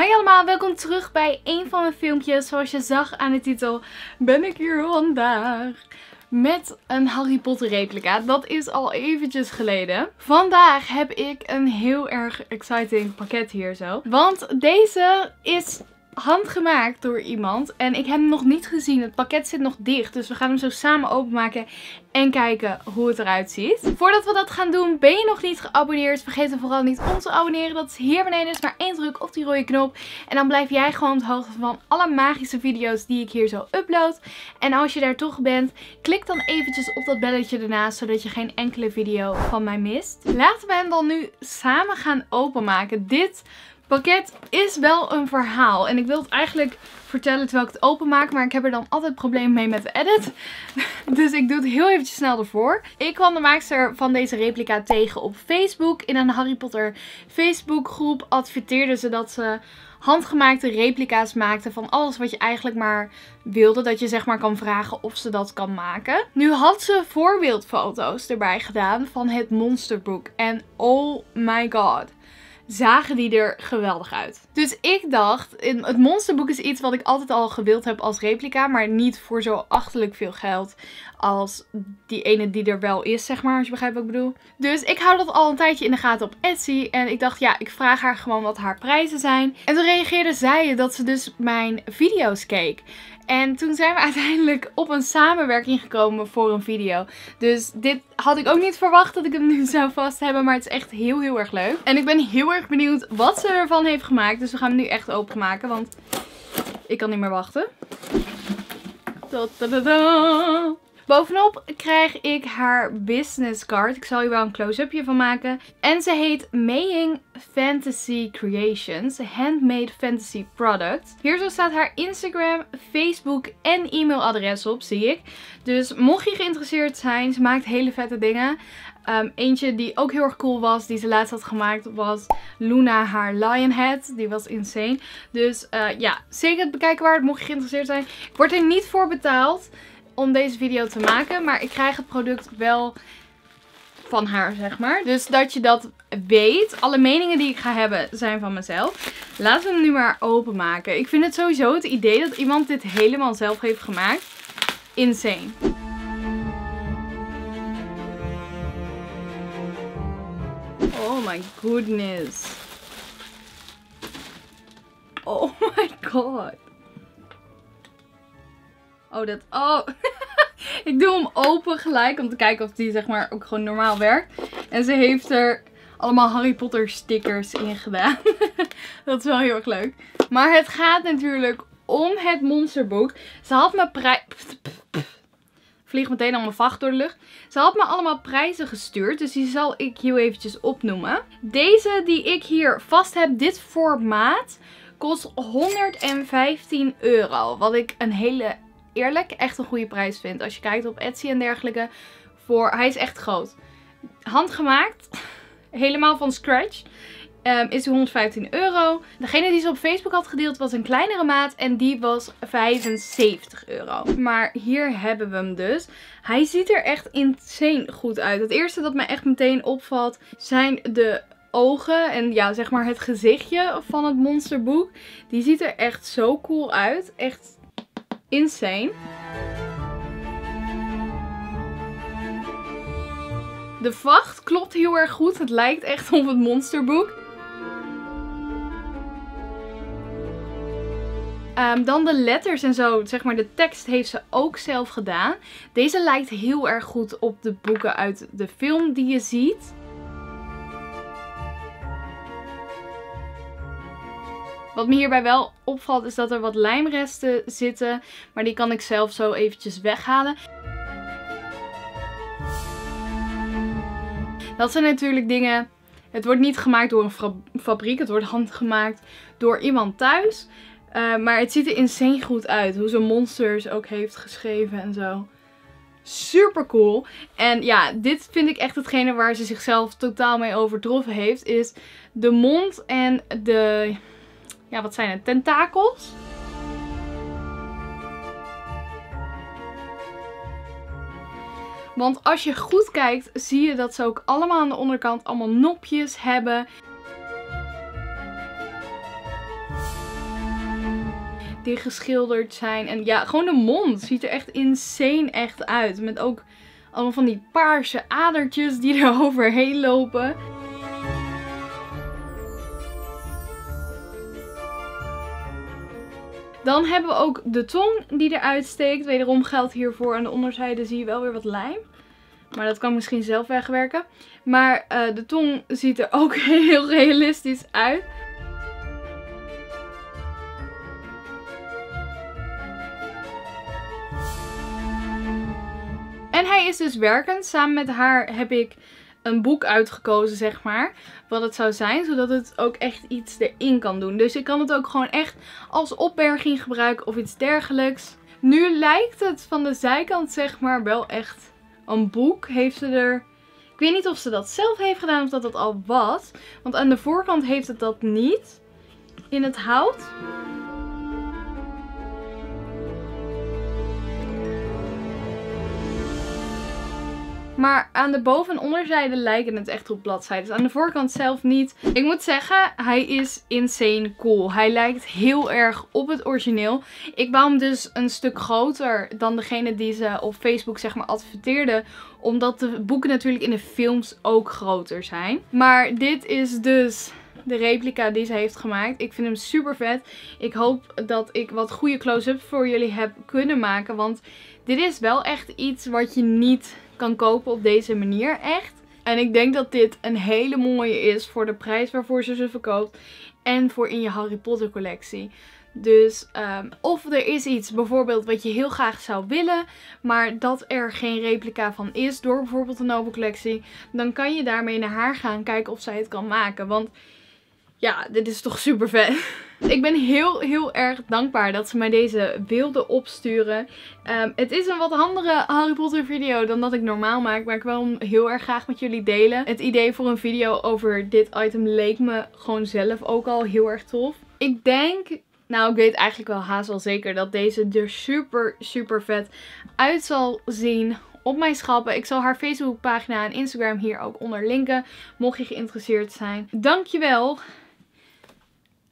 Hoi allemaal, welkom terug bij een van mijn filmpjes. Zoals je zag aan de titel ben ik hier vandaag met een Harry Potter replica. Dat is al eventjes geleden. Vandaag heb ik een heel erg exciting pakket hier zo. Want deze is handgemaakt door iemand en ik heb hem nog niet gezien. Het pakket zit nog dicht, dus we gaan hem zo samen openmaken en kijken hoe het eruit ziet. Voordat we dat gaan doen, ben je nog niet geabonneerd? Vergeet dan vooral niet om te abonneren. Dat is hier beneden. Dus maar één druk op die rode knop. En dan blijf jij gewoon op de hoogte van alle magische video's die ik hier zo upload. En als je daar toch bent, klik dan eventjes op dat belletje ernaast, zodat je geen enkele video van mij mist. Laten we hem dan nu samen gaan openmaken. Dit pakket is wel een verhaal. En ik wil het eigenlijk vertellen terwijl ik het openmaak. Maar ik heb er dan altijd problemen mee met de edit. Dus ik doe het heel eventjes snel ervoor. Ik kwam de maakster van deze replica tegen op Facebook. In een Harry Potter Facebookgroep adverteerden ze dat ze handgemaakte replica's maakten van alles wat je eigenlijk maar wilde. Dat je zeg maar kan vragen of ze dat kan maken. Nu had ze voorbeeldfoto's erbij gedaan van het monsterboek. En oh my god, zagen die er geweldig uit. Dus ik dacht, het monsterboek is iets wat ik altijd al gewild heb als replica, maar niet voor zo achterlijk veel geld als die ene die er wel is, zeg maar, als je begrijpt wat ik bedoel. Dus ik hou dat al een tijdje in de gaten op Etsy en ik dacht, ja, ik vraag haar gewoon wat haar prijzen zijn. En toen reageerde zij dat ze dus mijn video's keek. En toen zijn we uiteindelijk op een samenwerking gekomen voor een video. Dus dit had ik ook niet verwacht dat ik hem nu zou vast hebben. Maar het is echt heel, heel erg leuk. En ik ben heel erg benieuwd wat ze ervan heeft gemaakt. Dus we gaan hem nu echt openmaken, want ik kan niet meer wachten. Ta-da-da-da. Bovenop krijg ik haar business card. Ik zal hier wel een close-upje van maken. En ze heet Maying Fantasy Creations. Handmade Fantasy Product. Hier zo staat haar Instagram, Facebook en e-mailadres op, zie ik. Dus mocht je geïnteresseerd zijn, ze maakt hele vette dingen. Eentje die ook heel erg cool was, die ze laatst had gemaakt, was Luna haar Lion Head. Die was insane. Dus ja, zeker het bekijken waard, mocht je geïnteresseerd zijn. Ik word er niet voor betaald om deze video te maken, maar ik krijg het product wel van haar, zeg maar. Dus dat je dat weet. Alle meningen die ik ga hebben zijn van mezelf. Laten we hem nu maar openmaken. Ik vind het sowieso, het idee dat iemand dit helemaal zelf heeft gemaakt, insane. Oh my goodness. Oh my god. Oh, dat... Oh, ik doe hem open gelijk om te kijken of die zeg maar ook gewoon normaal werkt. En ze heeft er allemaal Harry Potter stickers in gedaan. Dat is wel heel erg leuk. Maar het gaat natuurlijk om het monsterboek. Ze had me prijs... Vlieg meteen al mijn vacht door de lucht. Ze had me allemaal prijzen gestuurd, dus die zal ik heel eventjes opnoemen. Deze die ik hier vast heb, dit formaat, kost €115. Wat ik een hele... eerlijk, echt een goede prijs vind. Als je kijkt op Etsy en dergelijke. Voor, hij is echt groot. Handgemaakt. Helemaal van scratch. Is €115. Degene die ze op Facebook had gedeeld was een kleinere maat. En die was €75. Maar hier hebben we hem dus. Hij ziet er echt insane goed uit. Het eerste dat mij echt meteen opvalt zijn de ogen en ja, zeg maar het gezichtje van het monsterboek. Die ziet er echt zo cool uit. Echt insane. De vacht klopt heel erg goed. Het lijkt echt op het monsterboek. Dan de letters en zo, zeg maar de tekst heeft ze ook zelf gedaan. Deze lijkt heel erg goed op de boeken uit de film die je ziet. Wat me hierbij wel opvalt is dat er wat lijmresten zitten, maar die kan ik zelf zo eventjes weghalen. Dat zijn natuurlijk dingen, het wordt niet gemaakt door een fabriek, het wordt handgemaakt door iemand thuis. Maar het ziet er insane goed uit, hoe ze monsters ook heeft geschreven en zo. Super cool. En ja, dit vind ik echt hetgene waar ze zichzelf totaal mee overtroffen heeft, is de mond en de... ja, wat zijn het? Tentakels? Want als je goed kijkt, zie je dat ze ook allemaal aan de onderkant allemaal nopjes hebben. die geschilderd zijn. En ja, gewoon de mond ziet er echt insane echt uit. Met ook allemaal van die paarse adertjes die er overheen lopen. Dan hebben we ook de tong die eruit steekt. Wederom geldt hiervoor. Aan de onderzijde zie je wel weer wat lijm. Maar dat kan misschien zelf wegwerken. Maar de tong ziet er ook heel realistisch uit. En hij is dus werkend. Samen met haar heb ik een boek uitgekozen, zeg maar, wat het zou zijn, zodat het ook echt iets erin kan doen. Dus ik kan het ook gewoon echt als opberging gebruiken of iets dergelijks. Nu lijkt het van de zijkant, zeg maar, wel echt een boek. Heeft ze er... Ik weet niet of ze dat zelf heeft gedaan of dat dat al was. Want aan de voorkant heeft het dat niet in het hout. Maar aan de boven- en onderzijde lijken het echt op bladzijden. Dus aan de voorkant zelf niet. Ik moet zeggen, hij is insane cool. Hij lijkt heel erg op het origineel. Ik wou hem dus een stuk groter dan degene die ze op Facebook, zeg maar, adverteerde. Omdat de boeken natuurlijk in de films ook groter zijn. Maar dit is dus de replica die ze heeft gemaakt. Ik vind hem super vet. Ik hoop dat ik wat goede close-ups voor jullie heb kunnen maken. Want dit is wel echt iets wat je niet kan kopen op deze manier, echt. En ik denk dat dit een hele mooie is voor de prijs waarvoor ze verkoopt. En voor in je Harry Potter collectie. Dus of er is iets bijvoorbeeld wat je heel graag zou willen, maar dat er geen replica van is door bijvoorbeeld de Noble Collectie. Dan kan je daarmee naar haar gaan, kijken of zij het kan maken. Want ja, dit is toch super vet. Ik ben heel erg dankbaar dat ze mij deze wilden opsturen. Het is een wat andere Harry Potter video dan dat ik normaal maak. Maar ik wil hem heel erg graag met jullie delen. Het idee voor een video over dit item leek me gewoon zelf ook al heel erg tof. Ik denk, nou ik weet eigenlijk wel haast wel zeker dat deze er super vet uit zal zien op mijn schappen. Ik zal haar Facebookpagina en Instagram hier ook onder linken, mocht je geïnteresseerd zijn. Dankjewel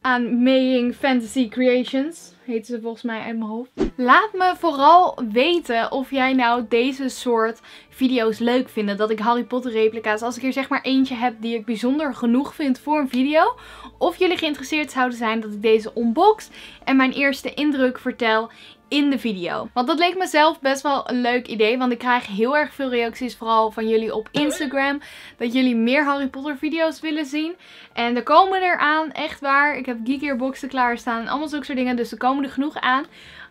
aan Maying Fantasy Creations, heet ze volgens mij uit mijn hoofd. Laat me vooral weten of jij nou deze soort video's leuk vindt. Dat ik Harry Potter replica's, als ik hier zeg maar eentje heb die ik bijzonder genoeg vind voor een video. Of jullie geïnteresseerd zouden zijn dat ik deze unbox en mijn eerste indruk vertel in de video. Want dat leek mezelf best wel een leuk idee. Want ik krijg heel erg veel reacties, vooral van jullie op Instagram, dat jullie meer Harry Potter video's willen zien. En er komen er aan, echt waar. Ik heb Geekierboxen klaarstaan en allemaal zulke soort dingen. Dus er komen er genoeg aan.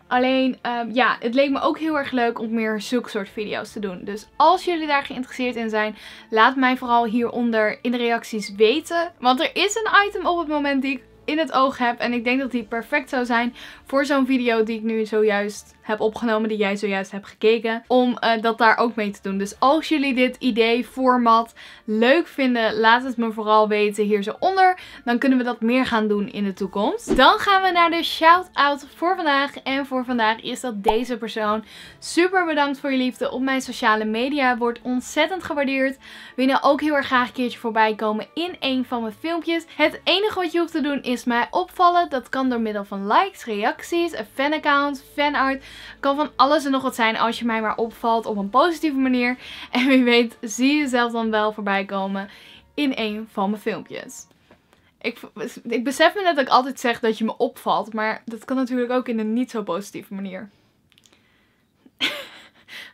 Alleen, ja, het leek me ook heel erg leuk om meer zulke soort video's te doen. Dus als jullie daar geïnteresseerd in zijn, laat mij vooral hieronder in de reacties weten. Want er is een item op het moment die ik in het oog heb. En ik denk dat die perfect zou zijn voor zo'n video die ik nu zojuist heb opgenomen. Die jij zojuist hebt gekeken. Om dat daar ook mee te doen. Dus als jullie dit idee, format leuk vinden, laat het me vooral weten hier zo onder. Dan kunnen we dat meer gaan doen in de toekomst. Dan gaan we naar de shout-out voor vandaag. En voor vandaag is dat deze persoon. Super bedankt voor je liefde op mijn sociale media. Wordt ontzettend gewaardeerd. Wil je nou ook heel erg graag een keertje voorbij komen in een van mijn filmpjes? Het enige wat je hoeft te doen is mij opvallen. Dat kan door middel van likes, reacties, een fanaccount, fanart. Kan van alles en nog wat zijn als je mij maar opvalt op een positieve manier. En wie weet zie je zelf dan wel voorbij komen in een van mijn filmpjes. Ik besef me net dat ik altijd zeg dat je me opvalt. Maar dat kan natuurlijk ook in een niet zo positieve manier.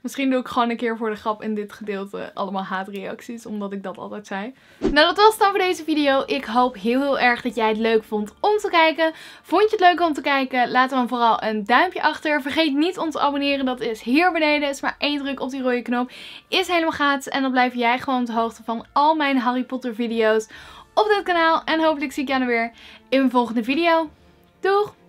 Misschien doe ik gewoon een keer voor de grap in dit gedeelte allemaal haatreacties, omdat ik dat altijd zei. Nou, dat was het dan voor deze video. Ik hoop heel erg dat jij het leuk vond om te kijken. Vond je het leuk om te kijken? Laat dan vooral een duimpje achter. Vergeet niet om te abonneren. Dat is hier beneden. Het is maar 1 druk op die rode knop. Is helemaal gratis. En dan blijf jij gewoon op de hoogte van al mijn Harry Potter video's op dit kanaal. En hopelijk zie ik jou dan weer in mijn volgende video. Doeg!